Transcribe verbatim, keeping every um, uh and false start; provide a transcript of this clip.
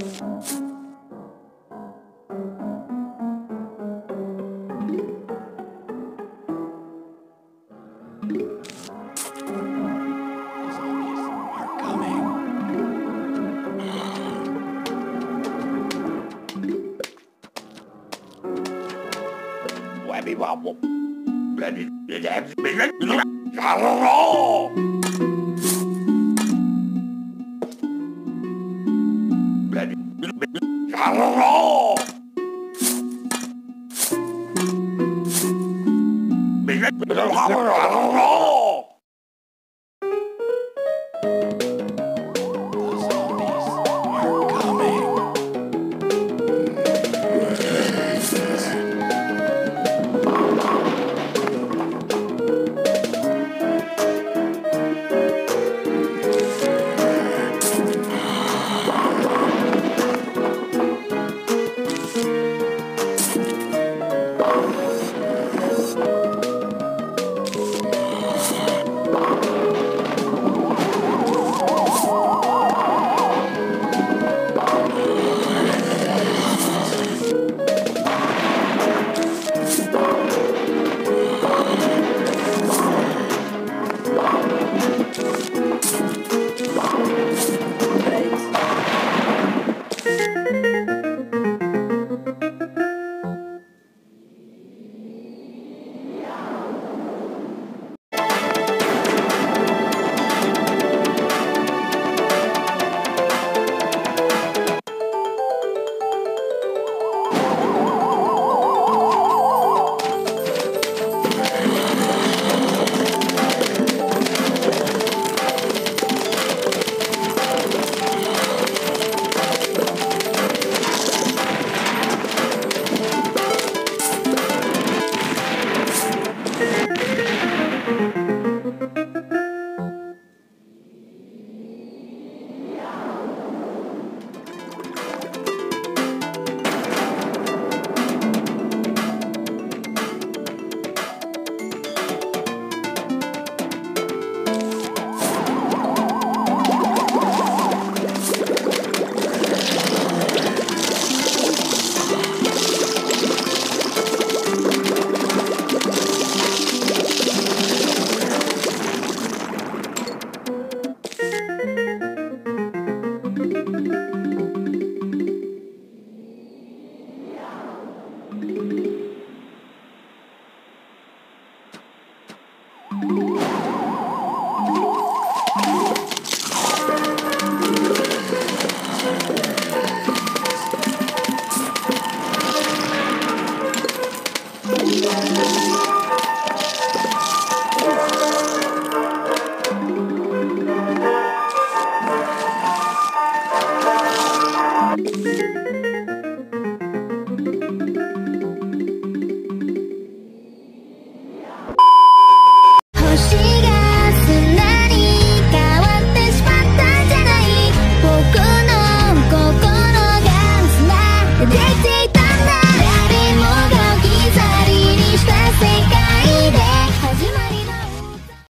I don't know.